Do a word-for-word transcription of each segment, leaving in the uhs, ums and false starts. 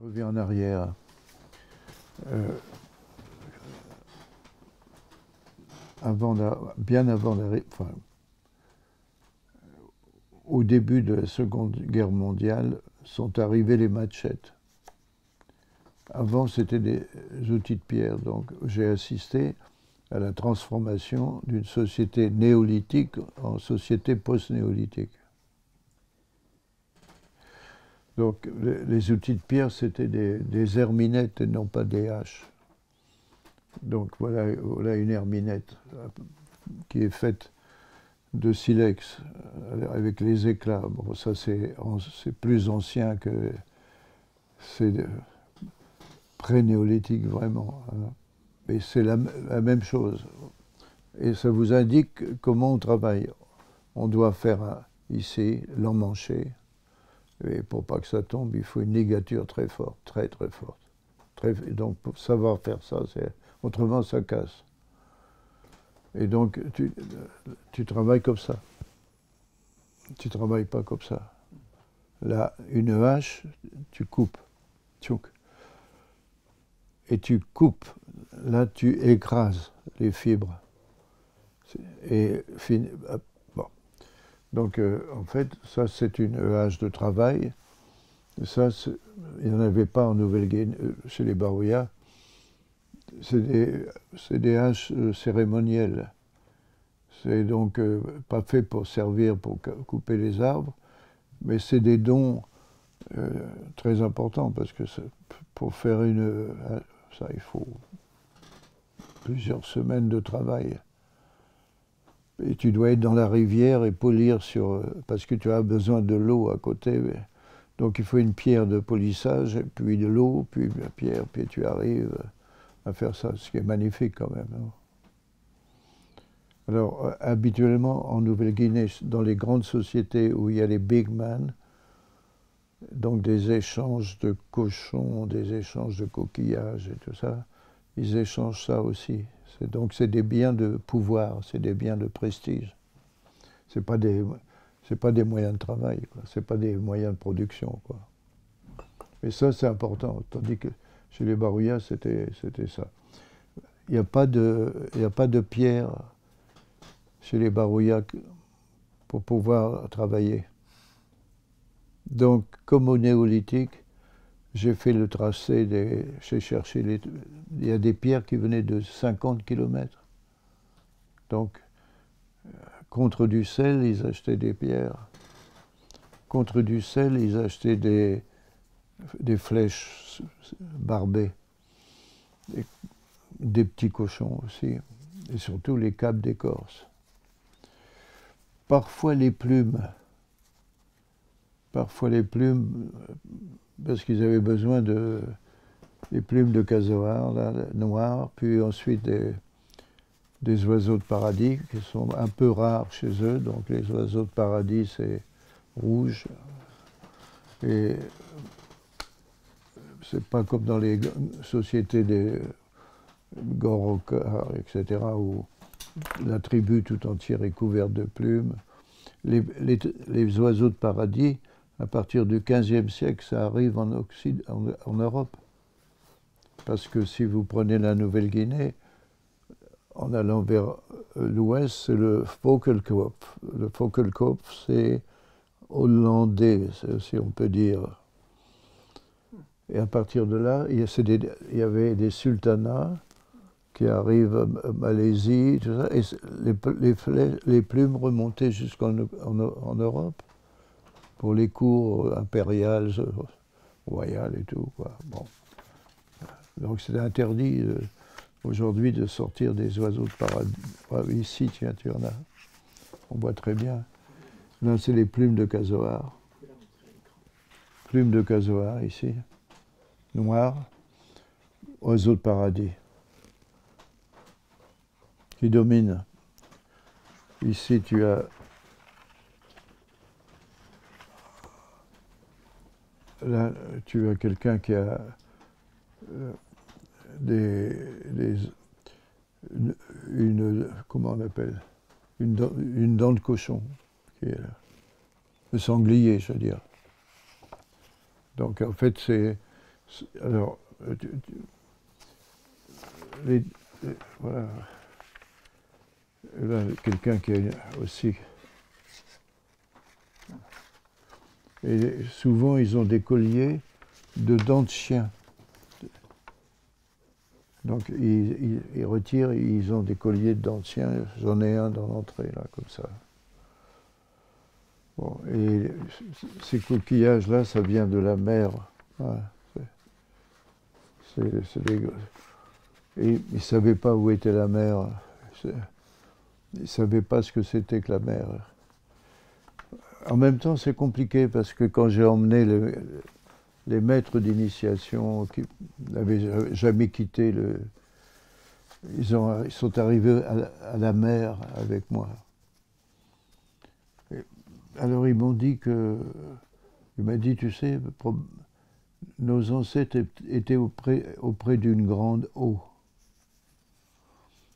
Je reviens en arrière. Euh... Avant bien avant la, enfin, au début de la Seconde Guerre mondiale, sont arrivés les machettes. Avant, c'était des outils de pierre. Donc, j'ai assisté à la transformation d'une société néolithique en société post-néolithique. Donc, les, les outils de pierre, c'était des, des herminettes et non pas des haches. Donc voilà, voilà une herminette qui est faite de silex avec les éclats. Bon, ça c'est plus ancien que c'est pré-néolithique vraiment. Mais c'est la, la même chose. Et ça vous indique comment on travaille. On doit faire un, ici l'emmancher. Et pour pas que ça tombe, il faut une ligature très forte, très très forte. Très, donc pour savoir faire ça, c'est... Autrement, ça casse. Et donc, tu, tu travailles comme ça. Tu ne travailles pas comme ça. Là, une hache, tu coupes. Tchouk. Et tu coupes. Là, tu écrases les fibres. Et fin... bon. Donc, euh, en fait, ça, c'est une hache de travail. Ça, il n'y en avait pas en Nouvelle-Guinée, chez les Baruyas. C'est des, des haches cérémonielles. C'est donc euh, pas fait pour servir, pour couper les arbres, mais c'est des dons euh, très importants, parce que pour faire une... ça, il faut plusieurs semaines de travail. Et tu dois être dans la rivière et polir sur... parce que tu as besoin de l'eau à côté. Donc il faut une pierre de polissage, puis de l'eau, puis la pierre, puis tu arrives... à faire ça, ce qui est magnifique quand même. Alors, habituellement, en Nouvelle-Guinée, dans les grandes sociétés où il y a les big men, donc des échanges de cochons, des échanges de coquillages et tout ça, ils échangent ça aussi. Donc c'est des biens de pouvoir, c'est des biens de prestige. C'est pas des, c'est pas des moyens de travail, c'est pas des moyens de production, quoi. Mais ça, c'est important, tandis que chez les Baruyas, c'était ça. Il n'y a, a pas de pierre chez les Baruyas pour pouvoir travailler. Donc, comme au néolithique, j'ai fait le tracé, des, j'ai cherché, les, il y a des pierres qui venaient de cinquante kilomètres. Donc, contre du sel, ils achetaient des pierres. Contre du sel, ils achetaient des... des flèches barbées, des, des petits cochons aussi, et surtout les capes d'écorce. Parfois les plumes, parfois les plumes, parce qu'ils avaient besoin de des plumes de casoar, là, noires, puis ensuite des, des oiseaux de paradis, qui sont un peu rares chez eux, donc les oiseaux de paradis, c'est rouge, et... c'est pas comme dans les sociétés des Gorokar, et cetera, où la tribu tout entière est couverte de plumes. Les, les, les oiseaux de paradis, à partir du quinzième siècle, ça arrive en, Occid, en, en Europe. Parce que si vous prenez la Nouvelle-Guinée, en allant vers l'ouest, c'est le Fokkelkopf. Le Fokkelkopf, c'est hollandais, si on peut dire. Et à partir de là, il y avait des sultanats qui arrivent à Malaisie, tout ça, et les, les, flèches, les plumes remontaient jusqu'en en, en Europe pour les cours impériales, royales et tout, quoi. Bon. Donc c'est interdit euh, aujourd'hui de sortir des oiseaux de paradis. Ah, ici, tiens, tu en as. On voit très bien. Là, c'est les plumes de casoar. Plumes de casoar, ici. Noir, oiseau de paradis. qui domine. Ici, tu as là, tu as quelqu'un qui a euh, des, des une, une comment on appelle une, une dent de cochon qui est là. Le sanglier, je veux dire. Donc en fait, c'est alors tu, tu, les, les, voilà. Là, quelqu'un qui est aussi. Et souvent, ils ont des colliers de dents de chien. Donc, ils, ils, ils retirent, ils ont des colliers de dents de chien. J'en ai un dans l'entrée, là, comme ça. Bon, et ces coquillages-là, ça vient de la mer. Voilà, c'est, c'est des... Et ils ne savaient pas où était la mer. Ils ne savaient pas ce que c'était que la mer. En même temps, c'est compliqué parce que quand j'ai emmené le, les maîtres d'initiation qui n'avaient jamais quitté le... Ils, ont, ils sont arrivés à la, à la mer avec moi. Et alors ils m'ont dit que... Il m'a dit, tu sais, nos ancêtres étaient auprès, auprès d'une grande eau.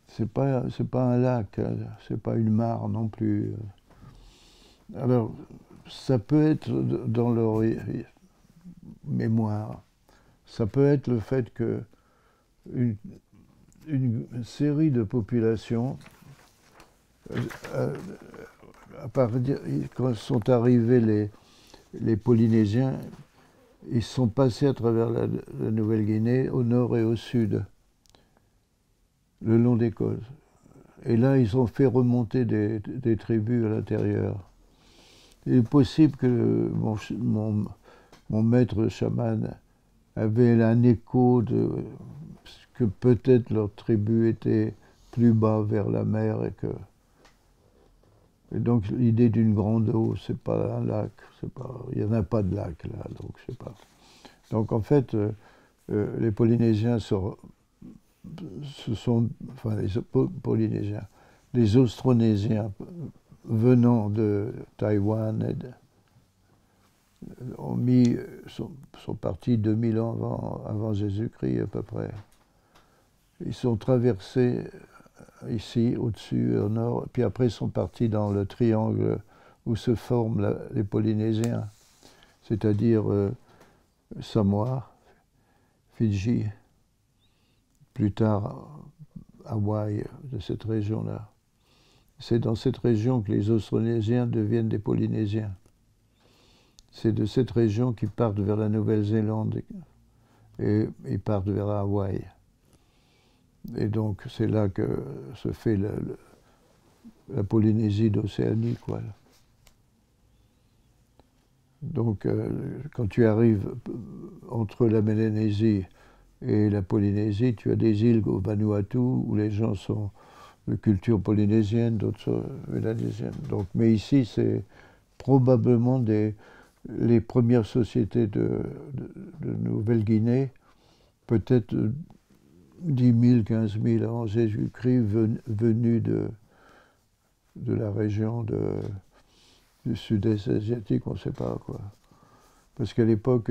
C'est pas, c'est pas un lac, c'est pas une mare non plus. Alors, ça peut être dans leur mémoire, ça peut être le fait que une, une série de populations, à, à partir, quand sont arrivés les, les Polynésiens, ils sont passés à travers la, la Nouvelle-Guinée au nord et au sud, le long des côtes. Et là, ils ont fait remonter des, des tribus à l'intérieur. Il est possible que mon, mon, mon maître chaman avait un écho de que peut-être leur tribu était plus bas vers la mer et que... Et donc l'idée d'une grande eau, c'est pas un lac, c'est pas... Il n'y en a pas de lac là, donc je sais pas. Donc en fait, euh, euh, les Polynésiens sont... Ce sont, enfin, les Polynésiens, les Austronésiens venant de Taïwan ont mis, sont, sont partis deux mille ans avant, avant Jésus-Christ à peu près. Ils sont traversés ici, au-dessus, au nord, puis après ils sont partis dans le triangle où se forment la, les Polynésiens, c'est-à-dire euh, Samoa, Fidji, plus tard Hawaï, de cette région-là. C'est dans cette région que les Austronésiens deviennent des Polynésiens. C'est de cette région qu'ils partent vers la Nouvelle-Zélande et ils partent vers Hawaï. Et donc c'est là que se fait la, la Polynésie d'Océanie, quoi. Donc quand tu arrives entre la Mélanésie et la Polynésie, tu as des îles au Vanuatu où les gens sont de culture polynésienne, d'autres mélanésiennes. Donc, mais ici, c'est probablement des, les premières sociétés de, de, de Nouvelle-Guinée, peut-être dix mille, quinze mille avant Jésus-Christ, ven, venues de, de la région de, du sud-est asiatique, on ne sait pas quoi. Parce qu'à l'époque,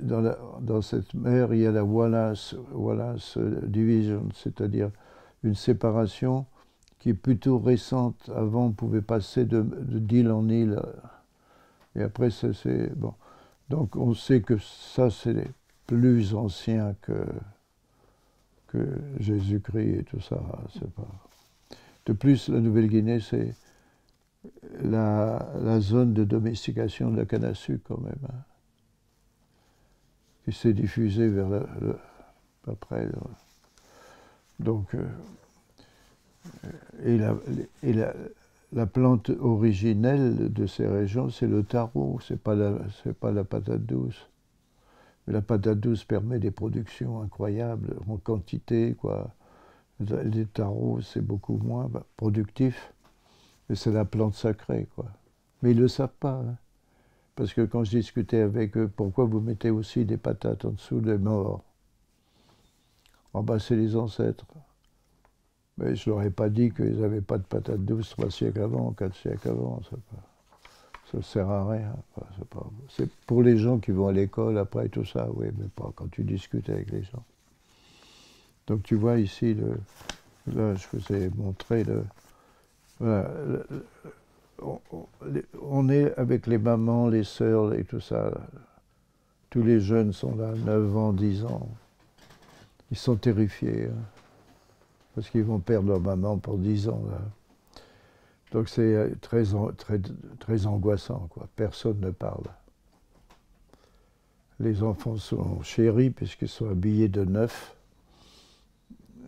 dans, dans cette mer, il y a la Wallace, Wallace Division, c'est-à-dire une séparation qui est plutôt récente. Avant, on pouvait passer de, de d'île en île. Et après, c'est... Bon. Donc, on sait que ça, c'est plus ancien que, que Jésus-Christ et tout ça. C'est pas... De plus, la Nouvelle-Guinée, c'est... La, la zone de domestication de la canne à sucre, quand même, hein, qui s'est diffusée vers la, le, après. Là. Donc, euh, et, la, et la, la plante originelle de ces régions, c'est le taro, c'est pas la, c'est pas la patate douce. Mais la patate douce permet des productions incroyables, en quantité, quoi. Les taros, c'est beaucoup moins bah, productif. C'est la plante sacrée, quoi. Mais ils ne le savent pas. Hein. Parce que quand je discutais avec eux, pourquoi vous mettez aussi des patates en dessous des morts? Oh ben, c'est les ancêtres. Mais ils ne l'auraient pas dit qu'ils n'avaient pas de patates douces trois siècles avant, quatre siècles avant. Ça ne sert à rien. C'est pour les gens qui vont à l'école après tout ça, oui, mais pas quand tu discutes avec les gens. Donc tu vois ici, le, là je vous ai montré, le, voilà, le, on, on est avec les mamans, les sœurs et tout ça. Tous les jeunes sont là, neuf ans, dix ans. Ils sont terrifiés, hein, parce qu'ils vont perdre leur maman pour dix ans. Là. Donc c'est très, très, très angoissant, quoi. Personne ne parle. Les enfants sont chéris puisqu'ils sont habillés de neuf.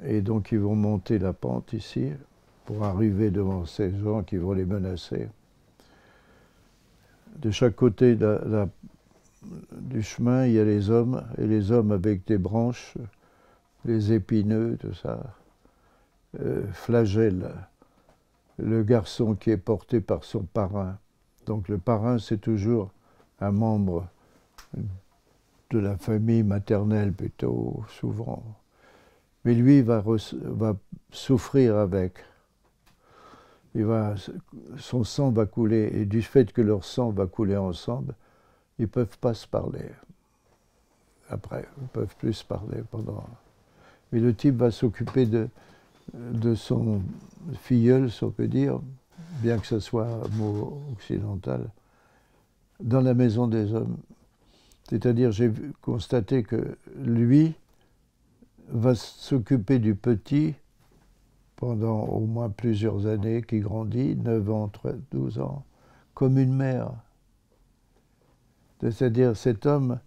Et donc ils vont monter la pente ici pour arriver devant ces gens qui vont les menacer. De chaque côté de la, la, du chemin, il y a les hommes, et les hommes avec des branches, les épineux, tout ça, euh, flagellent le garçon qui est porté par son parrain. Donc le parrain, c'est toujours un membre de la famille maternelle plutôt, souvent. Mais lui va, va souffrir avec. Il va, son sang va couler, et du fait que leur sang va couler ensemble, ils ne peuvent pas se parler. Après, ils ne peuvent plus se parler pendant... Mais le type va s'occuper de, de son filleul, si on peut dire, bien que ce soit un mot occidental, dans la maison des hommes. C'est-à-dire, j'ai constaté que lui va s'occuper du petit pendant au moins plusieurs années, qui grandit, neuf ans, douze ans, comme une mère. C'est-à-dire, cet homme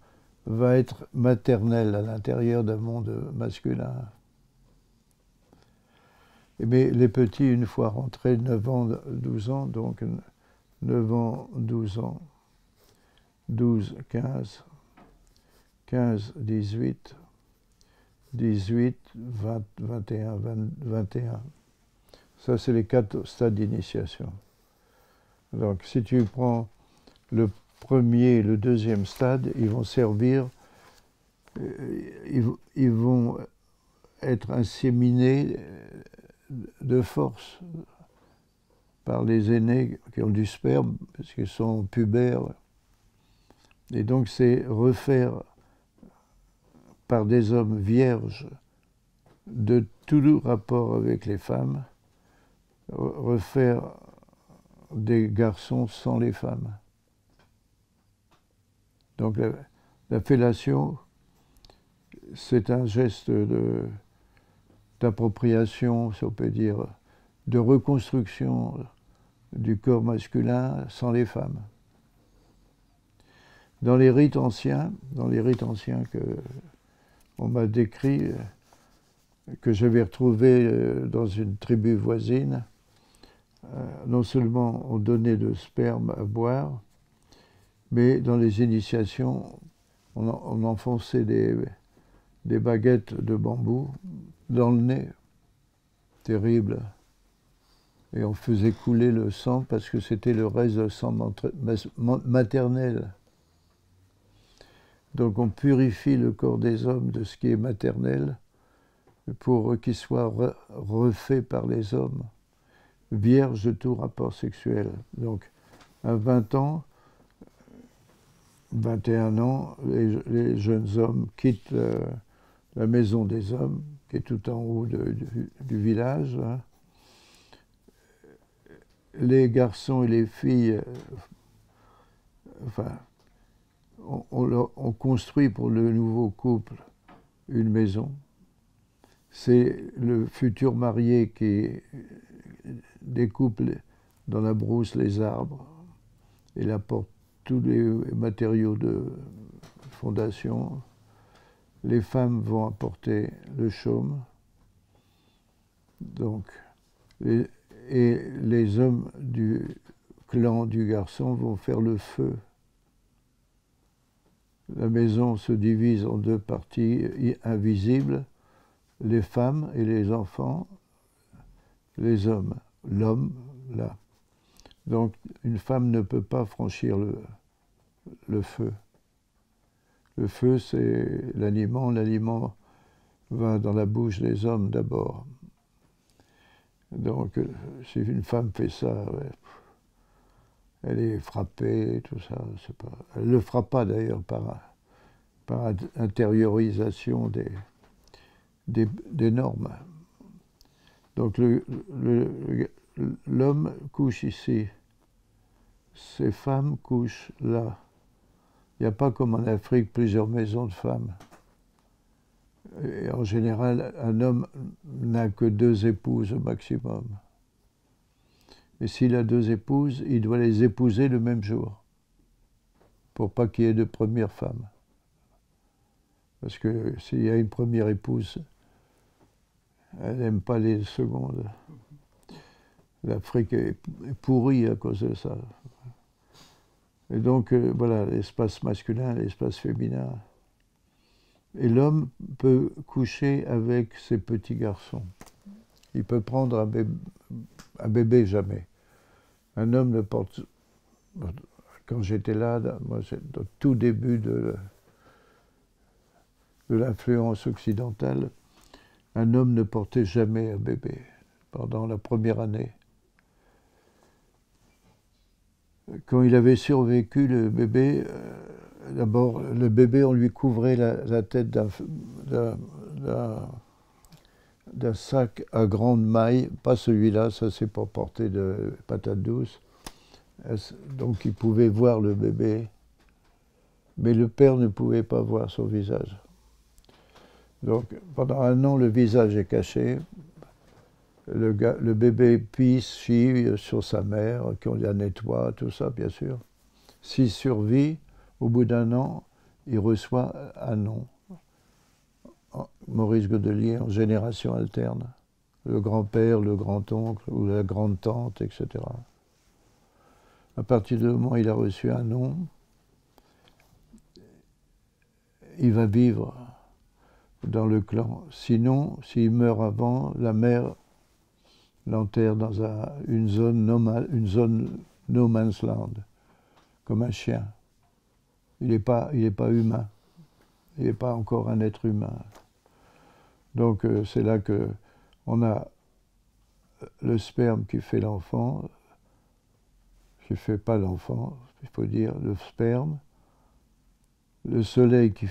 va être maternel à l'intérieur d'un monde masculin. Mais les petits, une fois rentrés, neuf ans, douze ans, donc neuf ans, douze ans, douze, quinze, quinze, dix-huit, dix-huit, vingt, vingt et un, vingt, vingt et un. Ça, c'est les quatre stades d'initiation. Donc, si tu prends le premier et le deuxième stade, ils vont servir, ils, ils vont être inséminés de force par les aînés qui ont du sperme, parce qu'ils sont pubères. Et donc, c'est refaire par des hommes vierges de tout rapport avec les femmes, refaire des garçons sans les femmes. Donc la, la fellation, c'est un geste d'appropriation, si on peut dire, de reconstruction du corps masculin sans les femmes. Dans les rites anciens, dans les rites anciens que on m'a décrit, que j'avais retrouvé dans une tribu voisine, non seulement on donnait de sperme à boire, mais dans les initiations, on, on enfonçait des, des baguettes de bambou dans le nez. Terrible. Et on faisait couler le sang parce que c'était le reste de sang maternel. Donc on purifie le corps des hommes de ce qui est maternel pour qu'il soit re, refait par les hommes, vierge de tout rapport sexuel. Donc à vingt ans, vingt et un ans, les, les jeunes hommes quittent euh, la maison des hommes, qui est tout en haut de, du, du village. Hein. Les garçons et les filles, euh, enfin, on, on, on construit pour le nouveau couple une maison. C'est le futur marié qui découpe dans la brousse les arbres et la porte tous les matériaux de fondation. Les femmes vont apporter le chaume, donc, et, et les hommes du clan du garçon vont faire le feu. La maison se divise en deux parties invisibles, les femmes et les enfants, les hommes, l'homme, là. Donc, une femme ne peut pas franchir le, le feu. Le feu, c'est l'aliment. L'aliment va dans la bouche des hommes d'abord. Donc, si une femme fait ça, elle est frappée, tout ça. C'est pas... Elle le frappa d'ailleurs par, par intériorisation des, des, des normes. Donc, le, le, l'homme couche ici, ces femmes couchent là. Il n'y a pas comme en Afrique plusieurs maisons de femmes. Et en général, un homme n'a que deux épouses au maximum. Et s'il a deux épouses, il doit les épouser le même jour, pour pas qu'il y ait de première femme. Parce que s'il y a une première épouse, elle n'aime pas les secondes. L'Afrique est pourrie à cause de ça. Et donc, euh, voilà, l'espace masculin, l'espace féminin. Et l'homme peut coucher avec ses petits garçons. Il peut prendre un bébé, un bébé jamais. Un homme ne porte... Quand j'étais là, moi, au tout début de, de l'influence occidentale, un homme ne portait jamais un bébé pendant la première année. Quand il avait survécu, le bébé... Euh, D'abord, le bébé, on lui couvrait la, la tête d'un sac à grande maille. Pas celui-là, ça c'est pour porter de patates douces. Donc il pouvait voir le bébé, mais le père ne pouvait pas voir son visage. Donc pendant un an, le visage est caché. Le, gars, le bébé pisse, chie sur sa mère, qu'on la nettoie, tout ça, bien sûr. S'il survit, au bout d'un an, il reçoit un nom. Maurice Godelier, en génération alterne. Le grand-père, le grand-oncle ou la grande-tante, et cetera. À partir du moment où il a reçu un nom, il va vivre dans le clan. Sinon, s'il meurt avant, la mère l'enterre dans un, une, zone no, une zone no man's land, comme un chien. Il n'est pas, il n'est pas humain, il n'est pas encore un être humain. Donc euh, c'est là qu'on a le sperme qui fait l'enfant, qui ne fait pas l'enfant, il faut dire le sperme, le soleil qui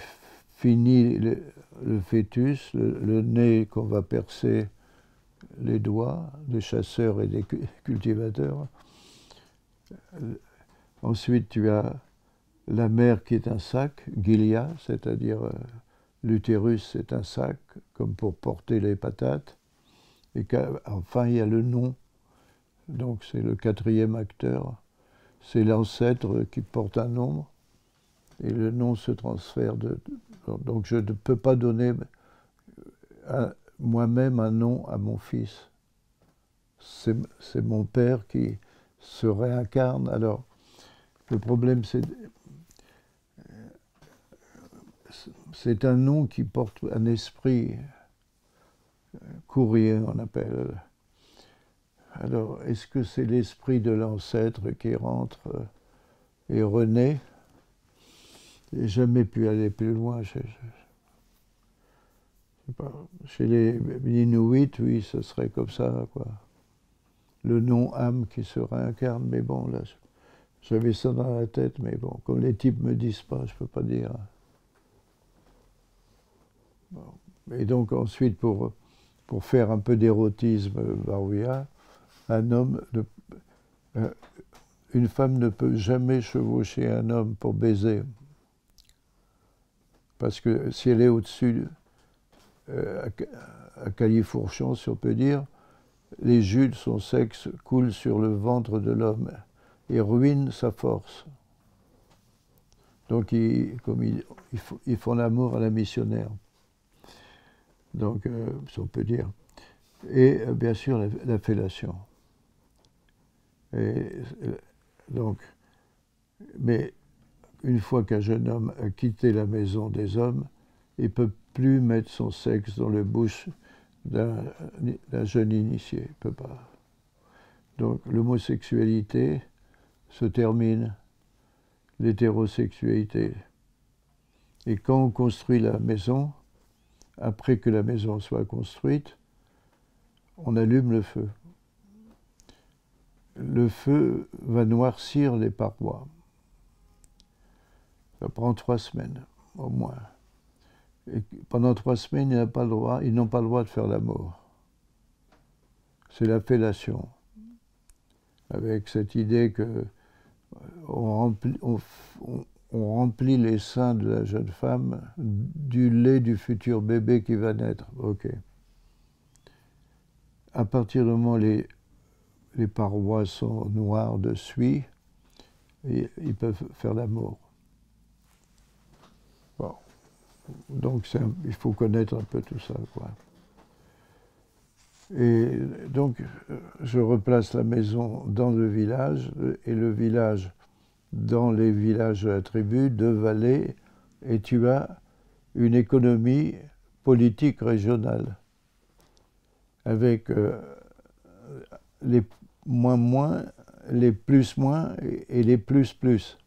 finit le, le fœtus, le, le nez qu'on va percer, les doigts des chasseurs et des cultivateurs. Ensuite tu as la mère qui est un sac, Gilia, c'est-à-dire euh, l'utérus c'est un sac, comme pour porter les patates. Et enfin, il y a le nom, donc c'est le quatrième acteur. C'est l'ancêtre qui porte un nombre, et le nom se transfère. De, de, donc je ne peux pas donner moi-même un nom à mon fils. C'est mon père qui se réincarne. Alors, le problème c'est... C'est un nom qui porte un esprit, courrier on appelle. Alors, est-ce que c'est l'esprit de l'ancêtre qui rentre et renaît? J'ai jamais pu aller plus loin. Je, je, je sais pas. Chez les Inuits, oui, ce serait comme ça, quoi. Le nom âme qui se réincarne, mais bon, là, j'avais ça dans la tête, mais bon, comme les types me disent pas, je peux pas dire. Et donc ensuite, pour, pour faire un peu d'érotisme barouya, un homme, ne, euh, une femme ne peut jamais chevaucher un homme pour baiser. Parce que si elle est au-dessus, euh, à, à califourchon, si on peut dire, les jus de son sexe coulent sur le ventre de l'homme et ruinent sa force. Donc ils, comme ils, ils, ils font l'amour à la missionnaire. Donc, euh, si on peut dire. Et euh, bien sûr, la, la fellation. Et, euh, donc, mais une fois qu'un jeune homme a quitté la maison des hommes, il ne peut plus mettre son sexe dans la bouche d'un jeune initié. Il ne peut pas. Donc, l'homosexualité se termine, l'hétérosexualité. Et quand on construit la maison, après que la maison soit construite, on allume le feu. le feu va noircir les parois. Ça prend trois semaines, au moins. Et pendant trois semaines, ils n'ont pas le droit, ils n'ont pas le droit de faire l'amour. C'est la fellation. Avec cette idée que on remplit, on, on, on remplit les seins de la jeune femme du lait du futur bébé qui va naître. Ok. À partir du moment où les, les parois sont noires de suie, et ils peuvent faire l'amour. Bon. Donc un, il faut connaître un peu tout ça, quoi. Et donc je replace la maison dans le village, et le village dans les villages de la tribu, de vallées, et tu as une économie politique régionale, avec euh, les moins-moins, les plus-moins et les plus-plus.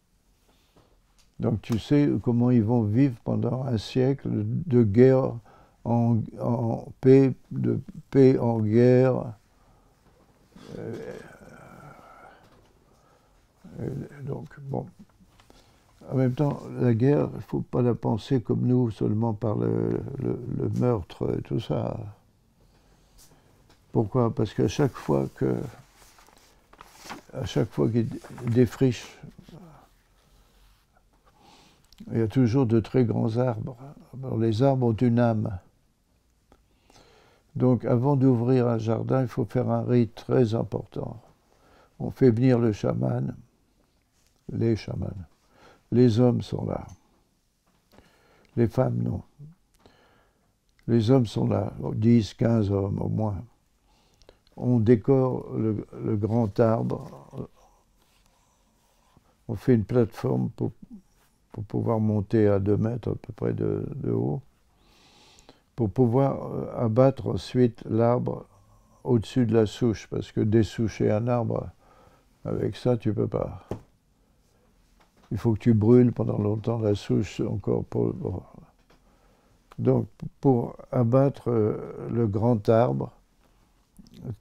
Donc tu sais comment ils vont vivre pendant un siècle de guerre en, en paix, de paix en guerre. Euh, donc, bon. En même temps, la guerre, il ne faut pas la penser comme nous, seulement par le, le, le meurtre et tout ça. Pourquoi? Parce qu'à chaque fois que, à chaque fois qu'ils défrichent, il y a toujours de très grands arbres. Alors, les arbres ont une âme. Donc avant d'ouvrir un jardin, il faut faire un rite très important. On fait venir le chaman, les chamans. Les hommes sont là. Les femmes, non. Les hommes sont là, dix, quinze hommes au moins. On décore le, le grand arbre. On fait une plateforme pour... pour pouvoir monter à deux mètres à peu près de, de haut, pour pouvoir abattre ensuite l'arbre au-dessus de la souche, parce que dessoucher un arbre, avec ça, tu ne peux pas. Il faut que tu brûles pendant longtemps la souche encore pour... Bon. Donc, pour abattre le grand arbre,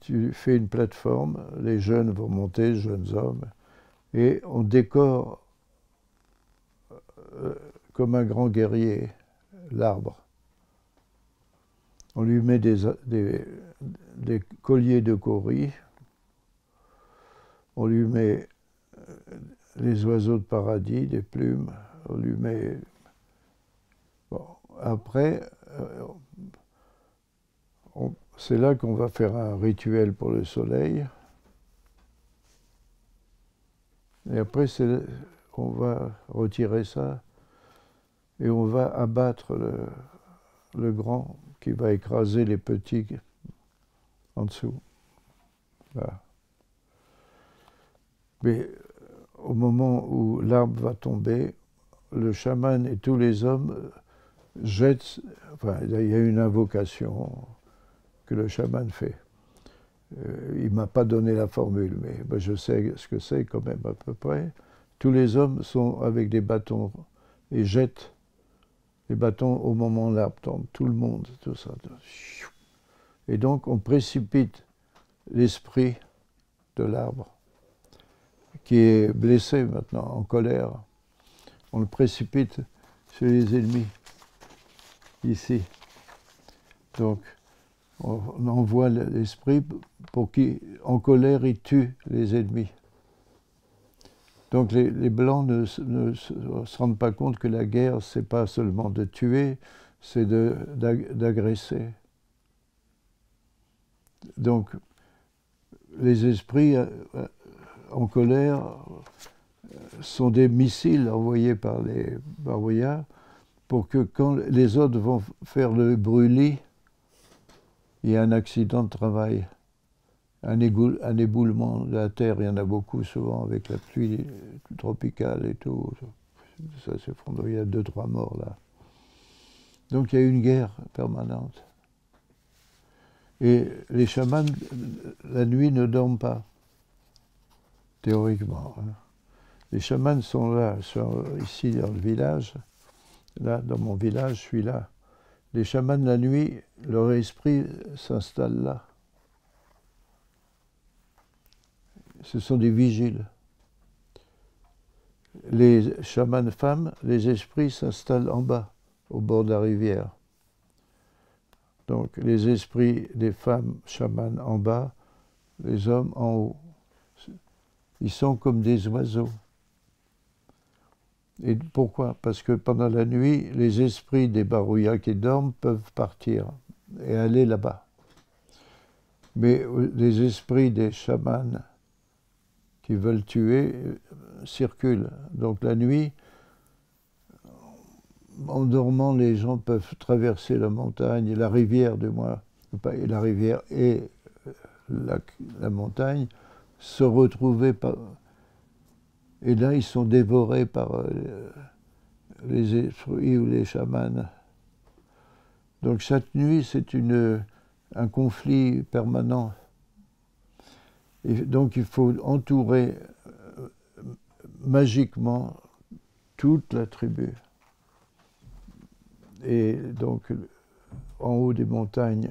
tu fais une plateforme, les jeunes vont monter, les jeunes hommes, et on décore comme un grand guerrier, l'arbre. On lui met des, des, des colliers de kauris, on lui met les oiseaux de paradis, des plumes, on lui met... Bon, après, c'est là qu'on va faire un rituel pour le soleil. Et après, c'est... on va retirer ça et on va abattre le, le grand qui va écraser les petits en dessous. Là. Mais au moment où l'arbre va tomber, le chaman et tous les hommes jettent, enfin il y a une invocation que le chaman fait. Euh, il ne m'a pas donné la formule, mais ben, je sais ce que c'est quand même à peu près. Tous les hommes sont avec des bâtons et jettent les bâtons au moment où l'arbre tombe. Tout le monde, tout ça. Et donc on précipite l'esprit de l'arbre, qui est blessé maintenant, en colère. On le précipite sur les ennemis, ici. Donc on envoie l'esprit pour qu'il, en colère, il tue les ennemis. Donc les, les Blancs ne, ne se rendent pas compte que la guerre, c'est pas seulement de tuer, c'est d'agresser. Donc les esprits en colère sont des missiles envoyés par les Baruyas pour que quand les autres vont faire le brûlis, il y a un accident de travail. Un, égoul, un éboulement de la terre, il y en a beaucoup souvent avec la pluie tropicale et tout. Ça s'effondre, il y a deux, trois morts là. Donc il y a une guerre permanente. Et les chamans, la nuit, ne dorment pas, théoriquement. Hein. Les chamans sont là, sont ici dans le village. Là, dans mon village, je suis là. Les chamans, la nuit, leur esprit s'installe là. ce sont des vigiles. Les chamans femmes, les esprits s'installent en bas, au bord de la rivière. Donc les esprits des femmes chamans en bas, les hommes en haut. Ils sont comme des oiseaux. Et pourquoi? Parce que pendant la nuit, les esprits des Baruyas qui dorment peuvent partir et aller là-bas. Mais les esprits des chamans qui veulent tuer circulent. Donc la nuit, en dormant, les gens peuvent traverser la montagne, la rivière du moins, la rivière et la, la montagne, se retrouver par... Et là, ils sont dévorés par euh, les esprits ou les chamans. Donc chaque nuit, c'est une... un conflit permanent. Et donc il faut entourer euh, magiquement toute la tribu. Et donc en haut des montagnes,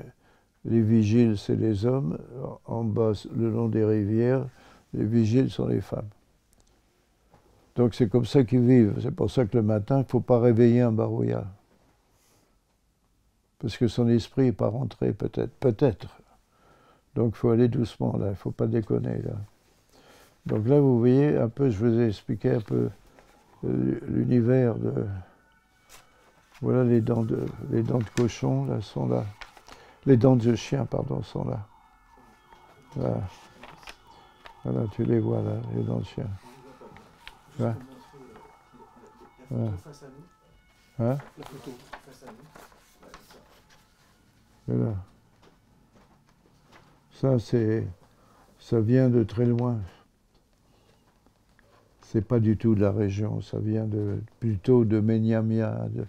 les vigiles, c'est les hommes. En bas, le long des rivières, les vigiles sont les femmes. Donc c'est comme ça qu'ils vivent. C'est pour ça que le matin, il ne faut pas réveiller un Barouya. Parce que son esprit n'est pas rentré, peut-être. Peut-être. Donc il faut aller doucement, là. Il ne faut pas déconner, là. Donc là, vous voyez, un peu, je vous ai expliqué un peu l'univers de... Voilà, les dents de, les dents de cochon, là, sont là. Les dents de chien, pardon, sont là. Voilà. Voilà, tu les vois, là, les dents de chien. Voilà. Voilà. Hein? Voilà. Ça, c'est... Ça vient de très loin. C'est pas du tout de la région, ça vient de, plutôt de Menyamia, de,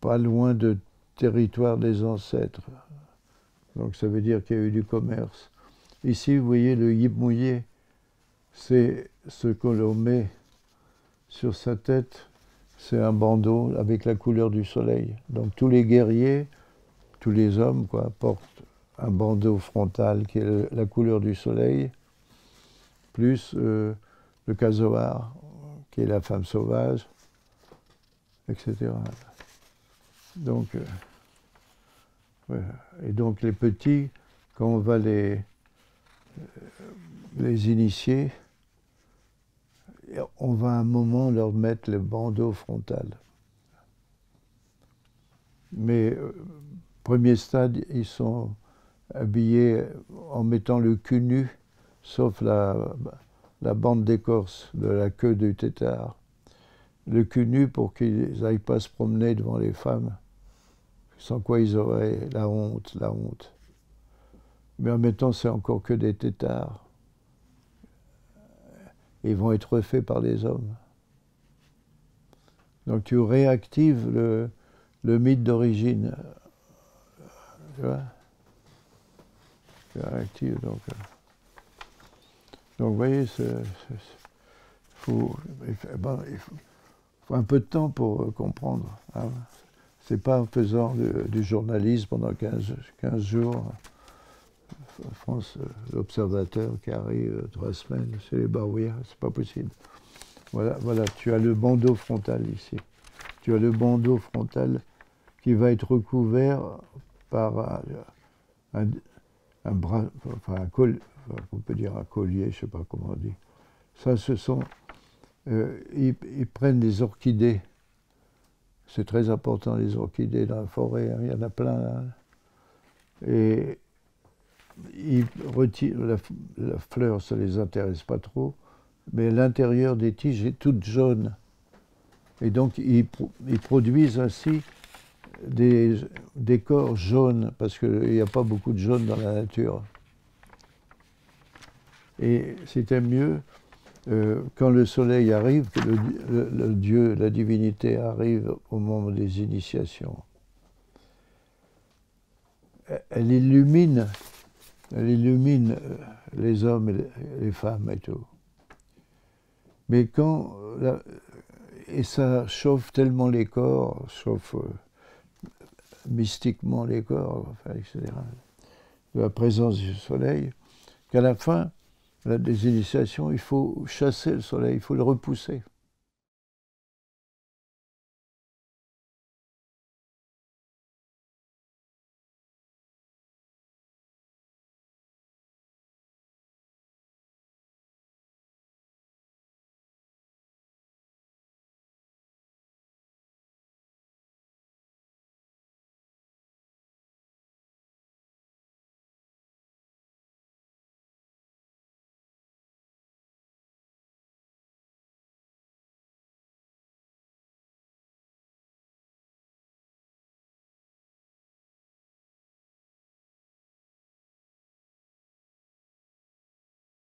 pas loin de territoire des ancêtres. Donc ça veut dire qu'il y a eu du commerce. Ici, vous voyez le yip mouillé, c'est ce que l'on met sur sa tête, c'est un bandeau avec la couleur du soleil. Donc tous les guerriers, tous les hommes, quoi, portent un bandeau frontal qui est la couleur du soleil, plus euh, le casoar, qui est la femme sauvage, et cetera. Donc, euh, ouais. Et donc les petits, quand on va les, les initier, on va à un moment leur mettre le bandeau frontal. Mais... Euh, premier stade, ils sont habillés en mettant le cul nu, sauf la, la bande d'écorce de la queue du tétard. Le cul nu pour qu'ils n'aillent pas se promener devant les femmes, sans quoi ils auraient la honte, la honte. Mais en même temps, c'est encore que des tétards. Ils vont être refaits par les hommes. Donc tu réactives le, le mythe d'origine. Tu vois, c'est actif, donc. Euh. Donc, vous voyez, c'est, c'est, faut, ben, il faut, faut un peu de temps pour euh, comprendre. Hein. C'est pas en faisant du, du journalisme pendant quinze, quinze jours. France, euh, l'observateur qui arrive euh, trois semaines, c'est les Baruyas, c'est pas possible. Voilà, voilà, tu as le bandeau frontal ici. Tu as le bandeau frontal qui va être recouvert par un, un, un bras, enfin un col, on peut dire un collier, je ne sais pas comment on dit. Ça, ce sont, euh, ils, ils prennent des orchidées. C'est très important les orchidées dans la forêt, hein, il y en a plein. Hein. Et ils retirent la, la fleur, ça les intéresse pas trop, mais l'intérieur des tiges est toute jaune. Et donc ils, ils produisent ainsi des décors jaunes, parce qu'il n'y a pas beaucoup de jaune dans la nature. Et c'était mieux, euh, quand le soleil arrive, que le, le, le Dieu, la divinité arrive au moment des initiations. Elle illumine, elle illumine les hommes et les femmes et tout. Mais quand... La, et ça chauffe tellement les corps, chauffe... mystiquement les corps, enfin, et cetera, de la présence du soleil, qu'à la fin, On a des initiations, il faut chasser le soleil, il faut le repousser.